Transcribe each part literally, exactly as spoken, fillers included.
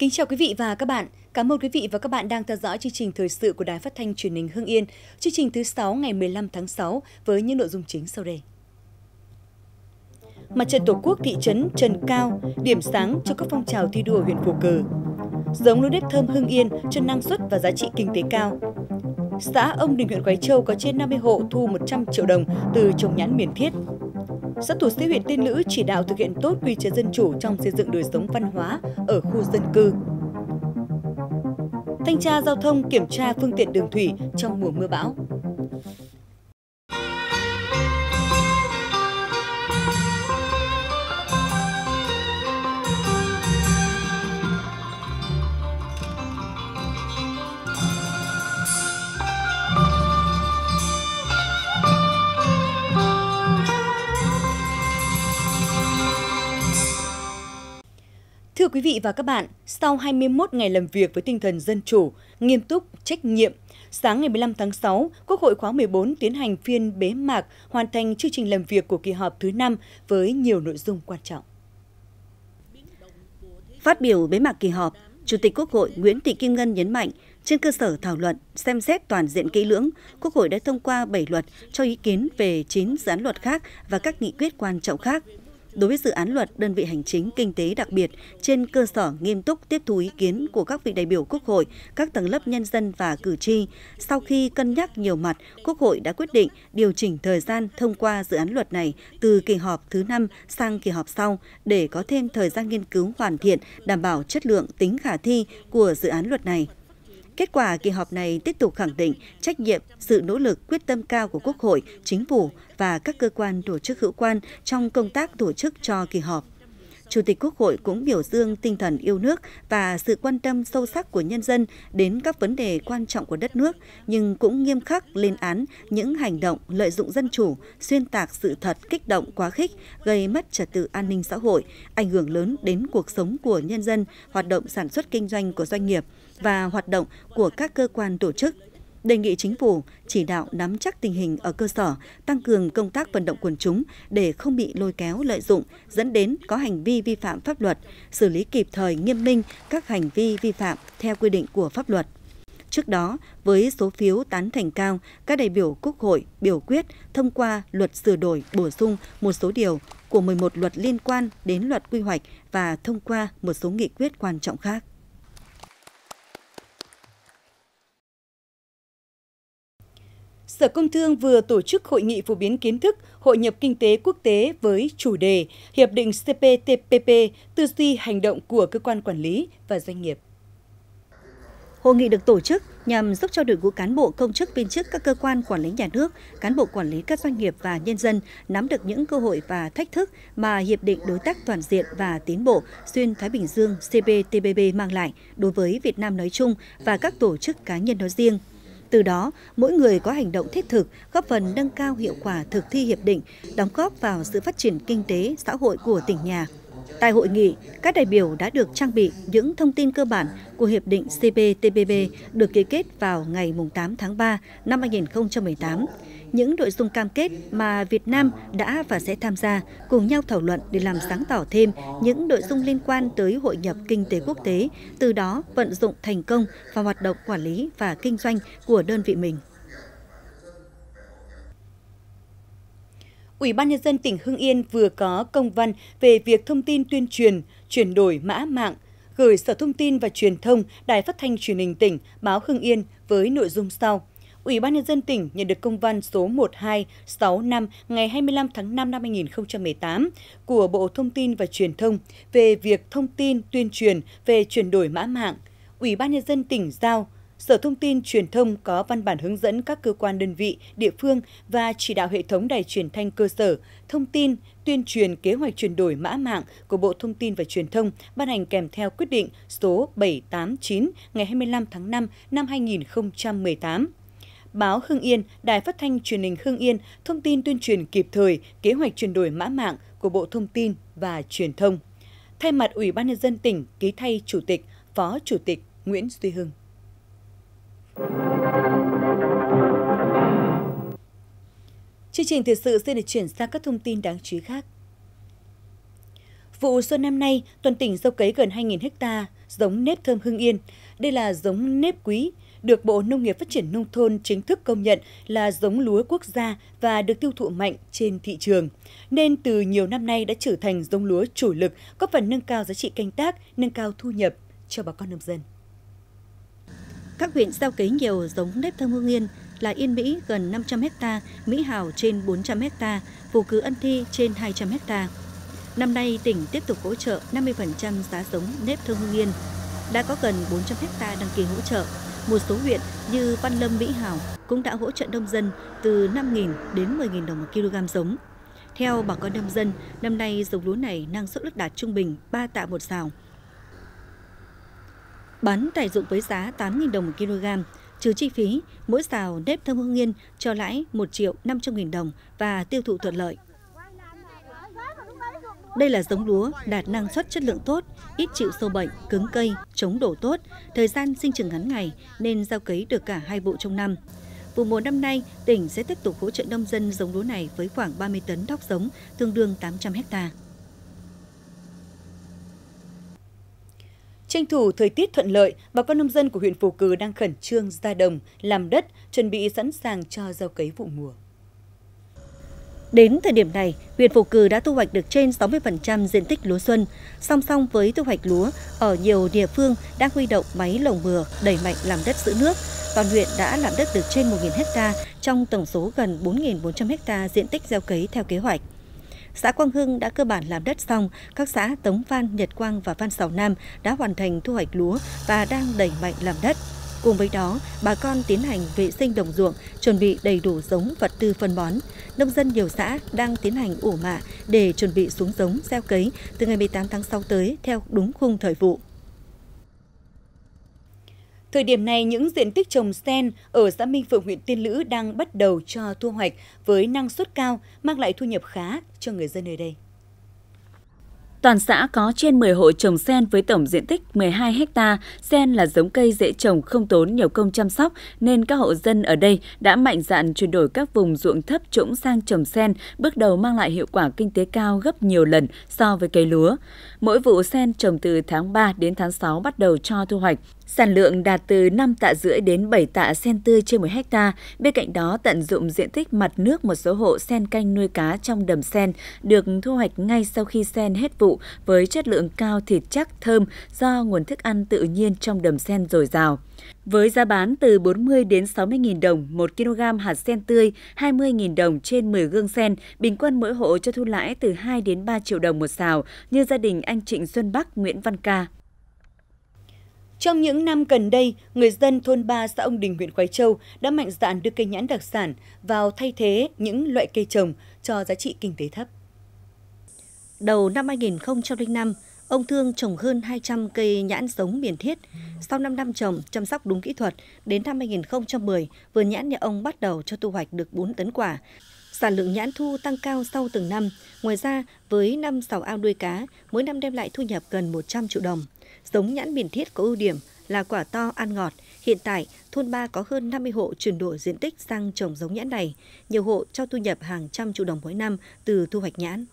Kính chào quý vị và các bạn. Cảm ơn quý vị và các bạn đang theo dõi chương trình thời sự của Đài Phát thanh Truyền hình Hưng Yên, chương trình thứ sáu ngày mười lăm tháng sáu với những nội dung chính sau đây. Mặt trận Tổ quốc thị trấn Trần Cao, điểm sáng cho các phong trào thi đua huyện Phù Cử. Giống lúa nếp thơm Hưng Yên cho năng suất và giá trị kinh tế cao. Xã Ông Đình, huyện Quái Châu có trên năm mươi hộ thu một trăm triệu đồng từ trồng nhãn miền thiết. Xã Thủ Sĩ, huyện Tiên Lữ chỉ đạo thực hiện tốt quy chế dân chủ trong xây dựng đời sống văn hóa ở khu dân cư. Thanh tra giao thông kiểm tra phương tiện đường thủy trong mùa mưa bão. Thưa quý vị và các bạn, sau hai mươi mốt ngày làm việc với tinh thần dân chủ, nghiêm túc, trách nhiệm, sáng ngày mười lăm tháng sáu, Quốc hội khóa mười bốn tiến hành phiên bế mạc, hoàn thành chương trình làm việc của kỳ họp thứ năm với nhiều nội dung quan trọng. Phát biểu bế mạc kỳ họp, Chủ tịch Quốc hội Nguyễn Thị Kim Ngân nhấn mạnh, trên cơ sở thảo luận, xem xét toàn diện kỹ lưỡng, Quốc hội đã thông qua bảy luật, cho ý kiến về chín dự án luật khác và các nghị quyết quan trọng khác. Đối với dự án luật đơn vị hành chính kinh tế đặc biệt, trên cơ sở nghiêm túc tiếp thu ý kiến của các vị đại biểu Quốc hội, các tầng lớp nhân dân và cử tri, sau khi cân nhắc nhiều mặt, Quốc hội đã quyết định điều chỉnh thời gian thông qua dự án luật này từ kỳ họp thứ năm sang kỳ họp sau để có thêm thời gian nghiên cứu hoàn thiện, đảm bảo chất lượng, tính khả thi của dự án luật này. Kết quả kỳ họp này tiếp tục khẳng định trách nhiệm, sự nỗ lực, quyết tâm cao của Quốc hội, Chính phủ và các cơ quan tổ chức hữu quan trong công tác tổ chức cho kỳ họp. Chủ tịch Quốc hội cũng biểu dương tinh thần yêu nước và sự quan tâm sâu sắc của nhân dân đến các vấn đề quan trọng của đất nước, nhưng cũng nghiêm khắc lên án những hành động lợi dụng dân chủ, xuyên tạc sự thật, kích động quá khích, gây mất trật tự an ninh xã hội, ảnh hưởng lớn đến cuộc sống của nhân dân, hoạt động sản xuất kinh doanh của doanh nghiệp và hoạt động của các cơ quan tổ chức. Đề nghị Chính phủ chỉ đạo nắm chắc tình hình ở cơ sở, tăng cường công tác vận động quần chúng để không bị lôi kéo lợi dụng, dẫn đến có hành vi vi phạm pháp luật, xử lý kịp thời nghiêm minh các hành vi vi phạm theo quy định của pháp luật. Trước đó, với số phiếu tán thành cao, các đại biểu Quốc hội biểu quyết thông qua luật sửa đổi bổ sung một số điều của mười một luật liên quan đến luật quy hoạch và thông qua một số nghị quyết quan trọng khác. Sở Công Thương vừa tổ chức hội nghị phổ biến kiến thức hội nhập kinh tế quốc tế với chủ đề Hiệp định C P T P P, tư duy hành động của cơ quan quản lý và doanh nghiệp. Hội nghị được tổ chức nhằm giúp cho đội ngũ cán bộ công chức viên chức các cơ quan quản lý nhà nước, cán bộ quản lý các doanh nghiệp và nhân dân nắm được những cơ hội và thách thức mà Hiệp định Đối tác Toàn diện và Tiến bộ xuyên Thái Bình Dương C P T P P mang lại đối với Việt Nam nói chung và các tổ chức cá nhân nói riêng. Từ đó, mỗi người có hành động thiết thực, góp phần nâng cao hiệu quả thực thi hiệp định, đóng góp vào sự phát triển kinh tế, xã hội của tỉnh nhà. Tại hội nghị, các đại biểu đã được trang bị những thông tin cơ bản của Hiệp định C P T P P được ký kết vào ngày tám tháng ba năm hai nghìn không trăm mười tám. Những nội dung cam kết mà Việt Nam đã và sẽ tham gia, cùng nhau thảo luận để làm sáng tỏ thêm những nội dung liên quan tới hội nhập kinh tế quốc tế, từ đó vận dụng thành công vào hoạt động quản lý và kinh doanh của đơn vị mình. Ủy ban Nhân dân tỉnh Hưng Yên vừa có công văn về việc thông tin tuyên truyền, chuyển đổi mã mạng, gửi Sở Thông tin và Truyền thông, Đài Phát thanh Truyền hình tỉnh, báo Hưng Yên với nội dung sau. Ủy ban Nhân dân tỉnh nhận được công văn số một hai sáu năm ngày hai mươi lăm tháng năm năm hai nghìn không trăm mười tám của Bộ Thông tin và Truyền thông về việc thông tin tuyên truyền về chuyển đổi mã mạng. Ủy ban Nhân dân tỉnh giao Sở Thông tin Truyền thông có văn bản hướng dẫn các cơ quan đơn vị, địa phương và chỉ đạo hệ thống đài truyền thanh cơ sở thông tin tuyên truyền kế hoạch chuyển đổi mã mạng của Bộ Thông tin và Truyền thông ban hành kèm theo quyết định số bảy trăm tám mươi chín ngày hai mươi lăm tháng năm năm hai nghìn không trăm mười tám. Báo Hưng Yên, Đài Phát thanh Truyền hình Hưng Yên thông tin tuyên truyền kịp thời kế hoạch chuyển đổi mã mạng của Bộ Thông tin và Truyền thông. Thay mặt Ủy ban Nhân dân tỉnh ký thay Chủ tịch, Phó Chủ tịch Nguyễn Duy Hưng. Chương trình thời sự sẽ được chuyển sang các thông tin đáng chú ý khác. Vụ xuân năm nay, toàn tỉnh gieo cấy gần hai nghìn ha giống nếp thơm Hưng Yên. Đây là giống nếp quý, được Bộ Nông nghiệp Phát triển Nông thôn chính thức công nhận là giống lúa quốc gia và được tiêu thụ mạnh trên thị trường. Nên từ nhiều năm nay đã trở thành giống lúa chủ lực, góp phần nâng cao giá trị canh tác, nâng cao thu nhập cho bà con nông dân. Các huyện gieo cấy nhiều giống nếp thơm Hưng Yên là Yên Mỹ gần năm trăm ha, Mỹ Hào trên bốn trăm ha, Phú Cứ Ân Thi trên hai trăm ha. Năm nay, tỉnh tiếp tục hỗ trợ năm mươi phần trăm giá giống nếp thơm Hưng Yên. Đã có gần bốn trăm ha đăng ký hỗ trợ. Một số huyện như Văn Lâm, Mỹ Hào cũng đã hỗ trợ nông dân từ năm nghìn đến mười nghìn đồng một kg giống. Theo bà con nông dân, năm nay giống lúa này năng suất ước đạt trung bình ba tạ một sào. Bán tại ruộng với giá tám nghìn đồng một kg, trừ chi phí, mỗi sào nếp thơm Hưng Yên cho lãi một triệu năm trăm nghìn đồng và tiêu thụ thuận lợi. Đây là giống lúa đạt năng suất chất lượng tốt, ít chịu sâu bệnh, cứng cây, chống đổ tốt, thời gian sinh trưởng ngắn ngày nên gieo cấy được cả hai vụ trong năm. Vụ mùa năm nay, tỉnh sẽ tiếp tục hỗ trợ nông dân giống lúa này với khoảng ba mươi tấn thóc giống, tương đương tám trăm ha. Tranh thủ thời tiết thuận lợi, bà con nông dân của huyện Phú Cứ đang khẩn trương ra đồng, làm đất, chuẩn bị sẵn sàng cho gieo cấy vụ mùa. Đến thời điểm này, huyện Phú Cứ đã thu hoạch được trên sáu mươi phần trăm diện tích lúa xuân. Song song với thu hoạch lúa, ở nhiều địa phương đã huy động máy lồng bừa đẩy mạnh làm đất giữ nước. Toàn huyện đã làm đất được trên một nghìn ha trong tổng số gần bốn nghìn bốn trăm ha diện tích gieo cấy theo kế hoạch. Xã Quang Hưng đã cơ bản làm đất xong, các xã Tống Phan, Nhật Quang và Phan Sảo Nam đã hoàn thành thu hoạch lúa và đang đẩy mạnh làm đất. Cùng với đó, bà con tiến hành vệ sinh đồng ruộng, chuẩn bị đầy đủ giống, vật tư, phân bón. Nông dân nhiều xã đang tiến hành ủ mạ để chuẩn bị xuống giống, gieo cấy từ ngày mười tám tháng sáu tới theo đúng khung thời vụ. Thời điểm này, những diện tích trồng sen ở xã Minh Phượng, huyện Tiên Lữ đang bắt đầu cho thu hoạch với năng suất cao, mang lại thu nhập khá cho người dân nơi đây. Toàn xã có trên mười hộ trồng sen với tổng diện tích mười hai ha. Sen là giống cây dễ trồng, không tốn nhiều công chăm sóc nên các hộ dân ở đây đã mạnh dạn chuyển đổi các vùng ruộng thấp trũng sang trồng sen, bước đầu mang lại hiệu quả kinh tế cao gấp nhiều lần so với cây lúa. Mỗi vụ sen trồng từ tháng ba đến tháng sáu bắt đầu cho thu hoạch. Sản lượng đạt từ năm tạ rưỡi đến bảy tạ sen tươi trên một ha. Bên cạnh đó, tận dụng diện tích mặt nước một số hộ sen canh nuôi cá trong đầm sen, được thu hoạch ngay sau khi sen hết vụ với chất lượng cao, thịt chắc, thơm do nguồn thức ăn tự nhiên trong đầm sen dồi dào. Với giá bán từ bốn mươi đến sáu mươi nghìn đồng một kg hạt sen tươi, hai mươi nghìn đồng trên mười gương sen, bình quân mỗi hộ cho thu lãi từ hai đến ba triệu đồng một sào, như gia đình anh Trịnh Xuân Bắc, Nguyễn Văn Ca. Trong những năm gần đây, người dân thôn ba xã Ông Đình, huyện Khoái Châu đã mạnh dạn đưa cây nhãn đặc sản vào thay thế những loại cây trồng cho giá trị kinh tế thấp. Đầu năm hai nghìn không trăm lẻ năm, ông Thương trồng hơn hai trăm cây nhãn giống miền Thiết. Sau năm năm trồng, chăm sóc đúng kỹ thuật, đến năm hai nghìn không trăm mười, vườn nhãn nhà ông bắt đầu cho thu hoạch được bốn tấn quả. Sản lượng nhãn thu tăng cao sau từng năm. Ngoài ra, với năm sào ao nuôi cá, mỗi năm đem lại thu nhập gần một trăm triệu đồng. Giống nhãn miền Thiết có ưu điểm là quả to, ăn ngọt. Hiện tại, thôn ba có hơn năm mươi hộ chuyển đổi diện tích sang trồng giống nhãn này. Nhiều hộ cho thu nhập hàng trăm triệu đồng mỗi năm từ thu hoạch nhãn.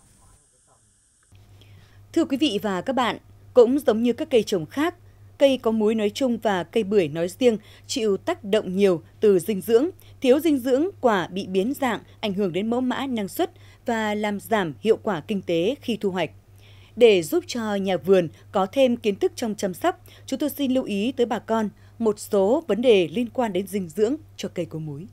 Thưa quý vị và các bạn, cũng giống như các cây trồng khác, cây có múi nói chung và cây bưởi nói riêng chịu tác động nhiều từ dinh dưỡng. Thiếu dinh dưỡng, quả bị biến dạng, ảnh hưởng đến mẫu mã năng suất và làm giảm hiệu quả kinh tế khi thu hoạch. Để giúp cho nhà vườn có thêm kiến thức trong chăm sóc, chúng tôi xin lưu ý tới bà con một số vấn đề liên quan đến dinh dưỡng cho cây có múi.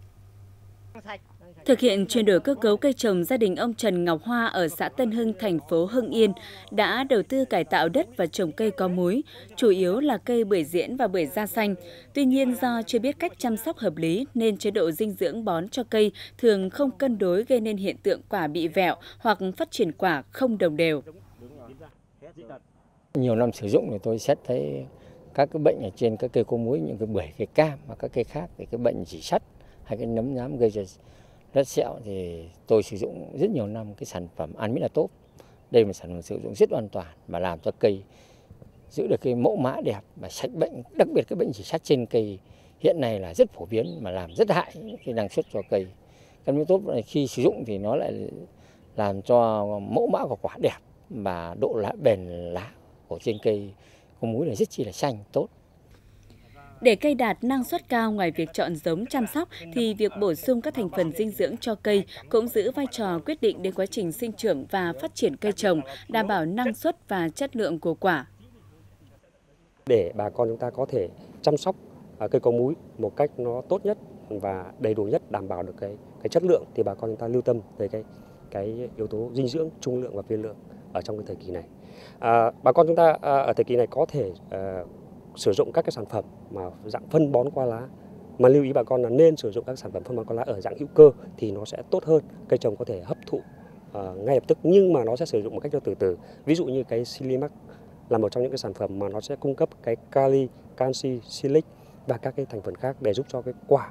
Thực hiện chuyển đổi cơ cấu cây trồng, gia đình ông Trần Ngọc Hoa ở xã Tân Hưng, thành phố Hưng Yên đã đầu tư cải tạo đất và trồng cây có múi, chủ yếu là cây bưởi diễn và bưởi da xanh. Tuy nhiên, do chưa biết cách chăm sóc hợp lý nên chế độ dinh dưỡng bón cho cây thường không cân đối, gây nên hiện tượng quả bị vẹo hoặc phát triển quả không đồng đều. Nhiều năm sử dụng thì tôi xét thấy các cái bệnh ở trên các cây có múi, những cái bưởi, cây cam và các cây khác thì cái bệnh chỉ sắt hay cái nấm nhám gây ra đất sẹo thì tôi sử dụng rất nhiều năm cái sản phẩm Anmi là tốt. Đây là một sản phẩm sử dụng rất an toàn mà làm cho cây giữ được cái mẫu mã đẹp và sạch bệnh, đặc biệt cái bệnh chỉ sắt trên cây hiện nay là rất phổ biến mà làm rất hại cái năng suất cho cây. Cái Anmi tốt khi sử dụng thì nó lại làm cho mẫu mã của quả đẹp mà độ lá bền lá của trên cây có múi này rất chi là xanh tốt. Để cây đạt năng suất cao, ngoài việc chọn giống chăm sóc thì việc bổ sung các thành phần dinh dưỡng cho cây cũng giữ vai trò quyết định đến quá trình sinh trưởng và phát triển cây trồng, đảm bảo năng suất và chất lượng của quả. Để bà con chúng ta có thể chăm sóc cây có múi một cách nó tốt nhất và đầy đủ nhất, đảm bảo được cái cái chất lượng, thì bà con chúng ta lưu tâm về cái cái yếu tố dinh dưỡng, trung lượng và viên lượng ở trong cái thời kỳ này. À, bà con chúng ta à, ở thời kỳ này có thể à, sử dụng các cái sản phẩm mà dạng phân bón qua lá, mà lưu ý bà con là nên sử dụng các sản phẩm phân bón qua lá ở dạng hữu cơ thì nó sẽ tốt hơn, cây trồng có thể hấp thụ à, ngay lập tức, nhưng mà nó sẽ sử dụng một cách cho từ từ. Ví dụ như cái Silimax là một trong những cái sản phẩm mà nó sẽ cung cấp cái kali, canxi, silic và các cái thành phần khác để giúp cho cái quả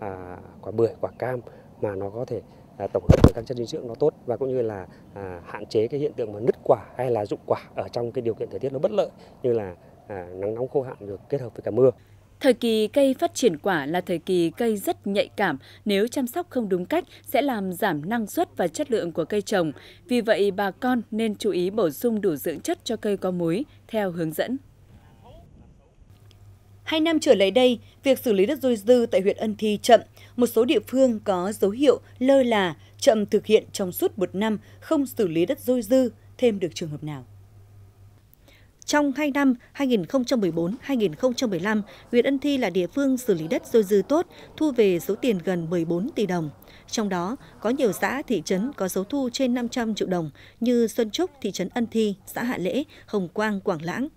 à, quả bưởi, quả cam mà nó có thể à, tổng hợp các chất dinh dưỡng nó tốt, và cũng như là à, hạn chế cái hiện tượng mà nứt quả hay là rụng quả ở trong cái điều kiện thời tiết nó bất lợi như là à, nắng nóng khô hạn được kết hợp với cả mưa. Thời kỳ cây phát triển quả là thời kỳ cây rất nhạy cảm, nếu chăm sóc không đúng cách sẽ làm giảm năng suất và chất lượng của cây trồng. Vì vậy bà con nên chú ý bổ sung đủ dưỡng chất cho cây có múi theo hướng dẫn. Hai năm trở lại đây, việc xử lý đất dôi dư tại huyện Ân Thi chậm, một số địa phương có dấu hiệu lơ là, chậm thực hiện trong suốt một năm, không xử lý đất dôi dư, thêm được trường hợp nào. Trong hai năm hai nghìn không trăm mười bốn đến hai nghìn không trăm mười lăm, huyện Ân Thi là địa phương xử lý đất dôi dư tốt, thu về số tiền gần mười bốn tỷ đồng. Trong đó, có nhiều xã, thị trấn có số thu trên năm trăm triệu đồng như Xuân Trúc, thị trấn Ân Thi, xã Hạ Lễ, Hồng Quang, Quảng Lãng.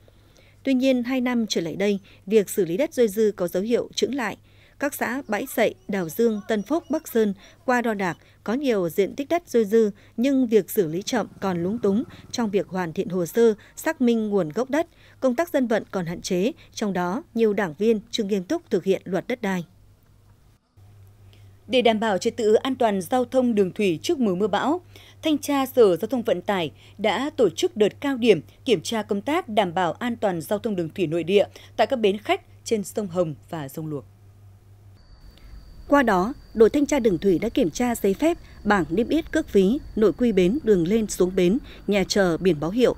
Tuy nhiên, hai năm trở lại đây, việc xử lý đất dôi dư có dấu hiệu chững lại. Các xã Bãi Sậy, Đào Dương, Tân Phúc, Bắc Sơn, qua Đo Đạc có nhiều diện tích đất dôi dư, nhưng việc xử lý chậm còn lúng túng trong việc hoàn thiện hồ sơ, xác minh nguồn gốc đất, công tác dân vận còn hạn chế, trong đó nhiều đảng viên chưa nghiêm túc thực hiện luật đất đai. Để đảm bảo trật tự an toàn giao thông đường thủy trước mùa mưa bão, Thanh tra Sở Giao thông Vận tải đã tổ chức đợt cao điểm kiểm tra công tác đảm bảo an toàn giao thông đường thủy nội địa tại các bến khách trên sông Hồng và sông Luộc. Qua đó, đội thanh tra đường thủy đã kiểm tra giấy phép, bảng niêm yết cước phí, nội quy bến, đường lên xuống bến, nhà chờ, biển báo hiệu.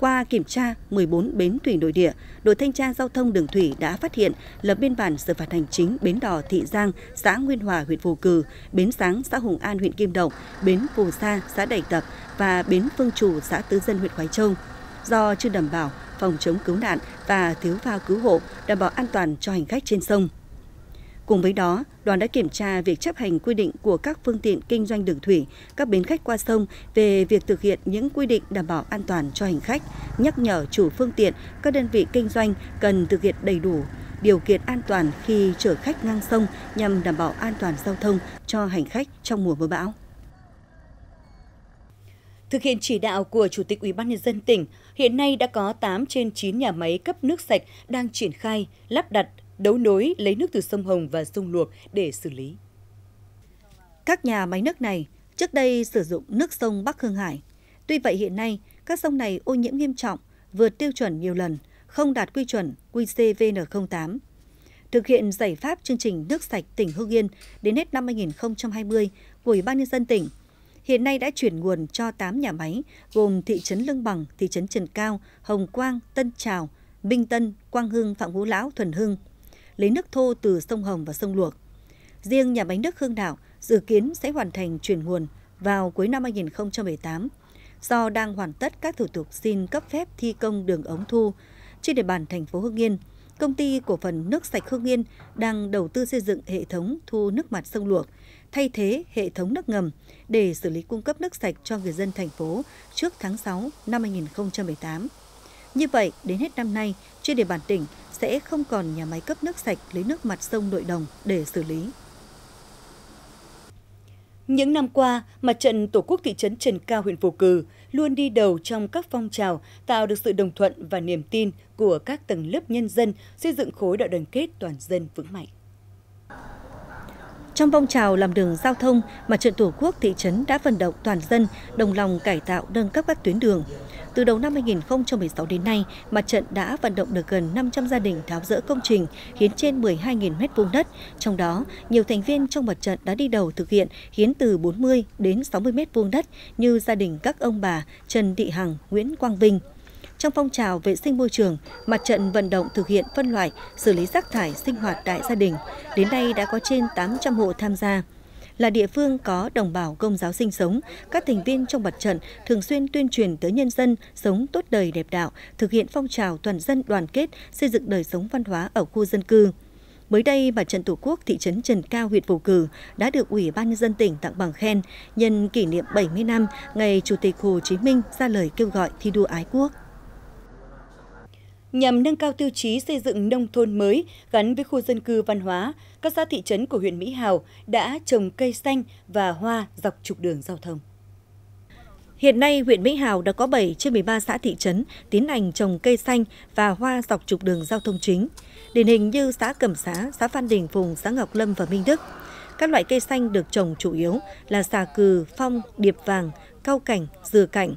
Qua kiểm tra mười bốn bến thủy nội địa, đội thanh tra giao thông đường thủy đã phát hiện lập biên bản xử phạt hành chính bến đò Thị Giang, xã Nguyên Hòa, huyện Phù Cừ, bến Sáng, xã Hùng An, huyện Kim Động, bến Phù Sa, xã Đẩy Tập và bến Phương Trù, xã Tứ Dân, huyện Khoái Châu. Do chưa đảm bảo phòng chống cứu nạn và thiếu phao cứu hộ, đảm bảo an toàn cho hành khách trên sông. Cùng với đó, đoàn đã kiểm tra việc chấp hành quy định của các phương tiện kinh doanh đường thủy, các bến khách qua sông về việc thực hiện những quy định đảm bảo an toàn cho hành khách, nhắc nhở chủ phương tiện, các đơn vị kinh doanh cần thực hiện đầy đủ điều kiện an toàn khi chở khách ngang sông nhằm đảm bảo an toàn giao thông cho hành khách trong mùa mưa bão. Thực hiện chỉ đạo của Chủ tịch Ủy ban nhân dân tỉnh, hiện nay đã có tám trên chín nhà máy cấp nước sạch đang triển khai, lắp đặt, đấu nối lấy nước từ sông Hồng và sông Luộc để xử lý. Các nhà máy nước này trước đây sử dụng nước sông Bắc Hưng Hải. Tuy vậy hiện nay, các sông này ô nhiễm nghiêm trọng, vượt tiêu chuẩn nhiều lần, không đạt quy chuẩn Q C V N không tám. Thực hiện giải pháp chương trình nước sạch tỉnh Hưng Yên đến hết năm hai nghìn không trăm hai mươi của Ủy ban nhân dân tỉnh, hiện nay đã chuyển nguồn cho tám nhà máy gồm thị trấn Lương Bằng, thị trấn Trần Cao, Hồng Quang, Tân Trào, Minh Tân, Quang Hưng, Phạm Ngũ Lão, Thuần Hưng, lấy nước thô từ sông Hồng và sông Luộc. Riêng nhà máy nước Hương Đảo dự kiến sẽ hoàn thành chuyển nguồn vào cuối năm hai nghìn không trăm mười tám. Do đang hoàn tất các thủ tục xin cấp phép thi công đường ống thu trên địa bàn thành phố Hưng Yên, công ty cổ phần nước sạch Hưng Yên đang đầu tư xây dựng hệ thống thu nước mặt sông Luộc, thay thế hệ thống nước ngầm để xử lý cung cấp nước sạch cho người dân thành phố trước tháng sáu năm hai nghìn không trăm mười tám. Như vậy, đến hết năm nay, trên địa bàn tỉnh sẽ không còn nhà máy cấp nước sạch lấy nước mặt sông Nội Đồng để xử lý. Những năm qua, Mặt trận Tổ quốc thị trấn Trần Cao, huyện Phù Cừ luôn đi đầu trong các phong trào, tạo được sự đồng thuận và niềm tin của các tầng lớp nhân dân, xây dựng khối đại đoàn kết toàn dân vững mạnh. Trong phong trào làm đường giao thông, Mặt trận Tổ quốc thị trấn đã vận động toàn dân đồng lòng cải tạo nâng cấp các tuyến đường. Từ đầu năm hai nghìn không trăm mười sáu đến nay, Mặt trận đã vận động được gần năm trăm gia đình tháo dỡ công trình, hiến trên mười hai nghìn mét vuông đất. Trong đó, nhiều thành viên trong Mặt trận đã đi đầu thực hiện hiến từ bốn mươi đến sáu mươi mét vuông đất như gia đình các ông bà Trần Thị Hằng, Nguyễn Quang Vinh. Trong phong trào vệ sinh môi trường, Mặt trận vận động thực hiện phân loại, xử lý rác thải sinh hoạt tại gia đình. Đến nay đã có trên tám trăm hộ tham gia. Là địa phương có đồng bào Công giáo sinh sống, các thành viên trong Mặt trận thường xuyên tuyên truyền tới nhân dân sống tốt đời đẹp đạo, thực hiện phong trào toàn dân đoàn kết, xây dựng đời sống văn hóa ở khu dân cư. Mới đây, Mặt trận Tổ quốc thị trấn Trần Cao, huyện Phù Cử đã được Ủy ban Nhân dân tỉnh tặng bằng khen nhân kỷ niệm bảy mươi năm ngày Chủ tịch Hồ Chí Minh ra lời kêu gọi thi đua ái quốc. Nhằm nâng cao tiêu chí xây dựng nông thôn mới gắn với khu dân cư văn hóa, các xã thị trấn của huyện Mỹ Hào đã trồng cây xanh và hoa dọc trục đường giao thông. Hiện nay, huyện Mỹ Hào đã có bảy trên mười ba xã thị trấn tiến hành trồng cây xanh và hoa dọc trục đường giao thông chính. Điển hình như xã Cẩm Xá, xã Phan Đình Phùng, xã Ngọc Lâm và Minh Đức. Các loại cây xanh được trồng chủ yếu là xà cừ, phong, điệp vàng, cau cảnh, dừa cảnh.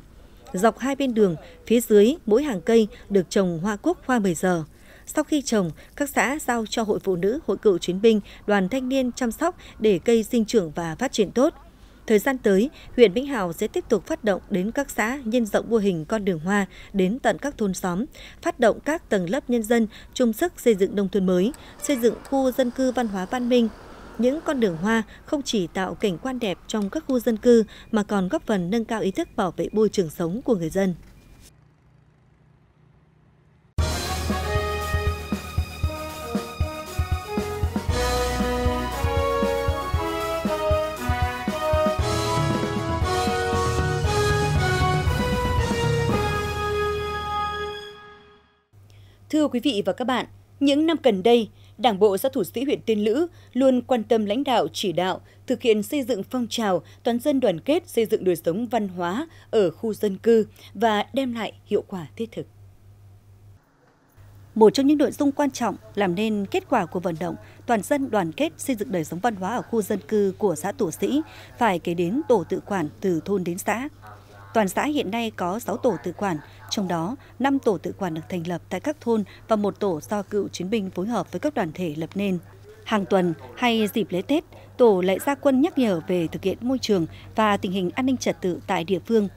Dọc hai bên đường, phía dưới mỗi hàng cây được trồng hoa cúc, hoa mười giờ. Sau khi trồng, các xã giao cho Hội Phụ Nữ, Hội Cựu Chiến binh, Đoàn Thanh niên chăm sóc để cây sinh trưởng và phát triển tốt. Thời gian tới, huyện Vĩnh Hào sẽ tiếp tục phát động đến các xã nhân rộng mô hình con đường hoa đến tận các thôn xóm, phát động các tầng lớp nhân dân chung sức xây dựng nông thôn mới, xây dựng khu dân cư văn hóa văn minh. Những con đường hoa không chỉ tạo cảnh quan đẹp trong các khu dân cư mà còn góp phần nâng cao ý thức bảo vệ môi trường sống của người dân. Thưa quý vị và các bạn, những năm gần đây, Đảng bộ xã Thủ Sĩ huyện Tiên Lữ luôn quan tâm lãnh đạo chỉ đạo thực hiện xây dựng phong trào toàn dân đoàn kết xây dựng đời sống văn hóa ở khu dân cư và đem lại hiệu quả thiết thực. Một trong những nội dung quan trọng làm nên kết quả của vận động toàn dân đoàn kết xây dựng đời sống văn hóa ở khu dân cư của xã Thủ Sĩ phải kể đến tổ tự quản từ thôn đến xã. Toàn xã hiện nay có sáu tổ tự quản, trong đó năm tổ tự quản được thành lập tại các thôn và một tổ do cựu chiến binh phối hợp với các đoàn thể lập nên. Hàng tuần hay dịp lễ Tết, tổ lại ra quân nhắc nhở về thực hiện môi trường và tình hình an ninh trật tự tại địa phương.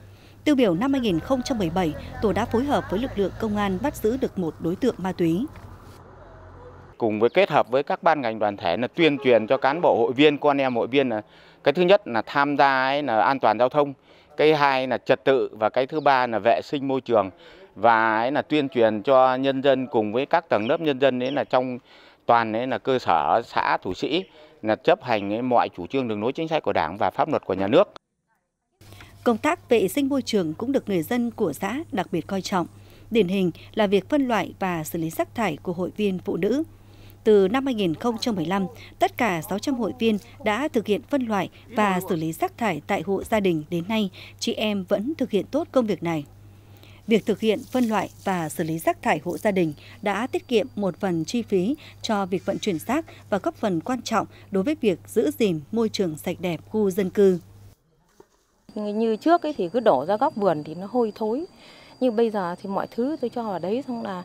Tiêu biểu năm hai nghìn không trăm mười bảy, tổ đã phối hợp với lực lượng công an bắt giữ được một đối tượng ma túy. Cùng với kết hợp với các ban ngành đoàn thể là tuyên truyền cho cán bộ hội viên, con em hội viên là cái thứ nhất là tham gia ấy là an toàn giao thông. Cái hai là trật tự và cái thứ ba là vệ sinh môi trường và ấy là tuyên truyền cho nhân dân cùng với các tầng lớp nhân dân đấy là trong toàn đấy là cơ sở xã Thủ Sĩ là chấp hành mọi chủ trương đường lối chính sách của Đảng và pháp luật của nhà nước. Công tác vệ sinh môi trường cũng được người dân của xã đặc biệt coi trọng. Điển hình là việc phân loại và xử lý rác thải của hội viên phụ nữ. Từ năm hai nghìn không trăm mười lăm, tất cả sáu trăm hội viên đã thực hiện phân loại và xử lý rác thải tại hộ gia đình đến nay, chị em vẫn thực hiện tốt công việc này. Việc thực hiện phân loại và xử lý rác thải hộ gia đình đã tiết kiệm một phần chi phí cho việc vận chuyển rác và góp phần quan trọng đối với việc giữ gìn môi trường sạch đẹp khu dân cư. Như trước ấy thì cứ đổ ra góc vườn thì nó hôi thối, nhưng bây giờ thì mọi thứ tôi cho vào đấy xong là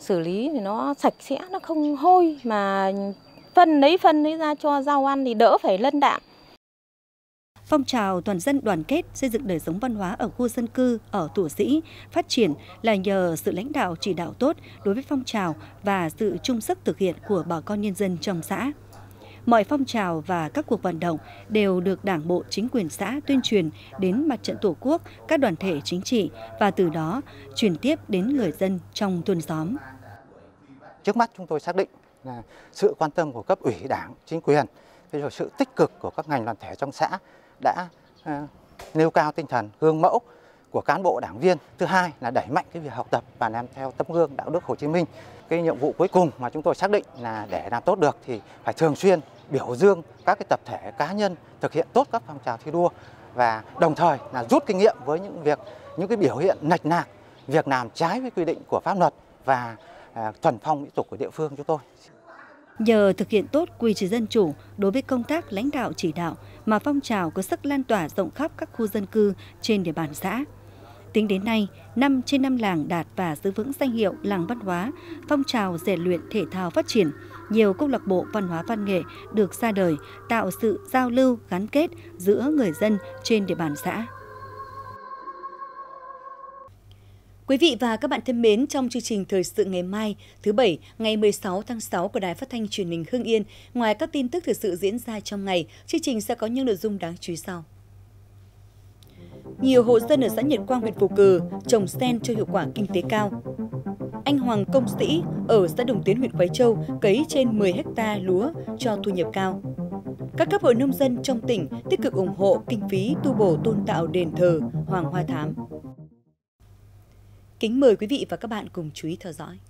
xử lý thì nó sạch sẽ, nó không hôi mà phân lấy phân lấy ra cho rau ăn thì đỡ phải lân đạm. Phong trào toàn dân đoàn kết xây dựng đời sống văn hóa ở khu dân cư ở Thủ Sĩ phát triển là nhờ sự lãnh đạo chỉ đạo tốt đối với phong trào và sự chung sức thực hiện của bà con nhân dân trong xã. Mọi phong trào và các cuộc vận động đều được Đảng bộ, chính quyền xã tuyên truyền đến Mặt trận Tổ quốc, các đoàn thể chính trị và từ đó truyền tiếp đến người dân trong thôn xóm. Trước mắt chúng tôi xác định là sự quan tâm của cấp ủy Đảng, chính quyền, rồi sự tích cực của các ngành đoàn thể trong xã đã nêu cao tinh thần gương mẫu của cán bộ đảng viên. Thứ hai là đẩy mạnh cái việc học tập và làm theo tấm gương đạo đức Hồ Chí Minh. Cái nhiệm vụ cuối cùng mà chúng tôi xác định là để làm tốt được thì phải thường xuyên biểu dương các cái tập thể cá nhân thực hiện tốt các phong trào thi đua và đồng thời là rút kinh nghiệm với những việc những cái biểu hiện lệch lạc, việc làm trái với quy định của pháp luật và thuần phong mỹ tục của địa phương chúng tôi. Nhờ thực hiện tốt quy chế dân chủ đối với công tác lãnh đạo chỉ đạo mà phong trào có sức lan tỏa rộng khắp các khu dân cư trên địa bàn xã. Tính đến nay, năm trên năm làng đạt và giữ vững danh hiệu làng văn hóa, phong trào rèn luyện thể thao phát triển, nhiều câu lạc bộ văn hóa văn nghệ được ra đời, tạo sự giao lưu gắn kết giữa người dân trên địa bàn xã. Quý vị và các bạn thân mến, trong chương trình Thời sự ngày mai, thứ Bảy, ngày mười sáu tháng sáu của Đài Phát thanh Truyền hình Hưng Yên, ngoài các tin tức thời sự diễn ra trong ngày, chương trình sẽ có những nội dung đáng chú ý sau. Nhiều hộ dân ở xã Nhật Quang, huyện Phù Cừ trồng sen cho hiệu quả kinh tế cao. Anh Hoàng Công Sĩ ở xã Đồng Tiến, huyện Quái Châu cấy trên mười héc ta lúa cho thu nhập cao. Các cấp hội nông dân trong tỉnh tích cực ủng hộ kinh phí tu bổ tôn tạo đền thờ Hoàng Hoa Thám. Kính mời quý vị và các bạn cùng chú ý theo dõi.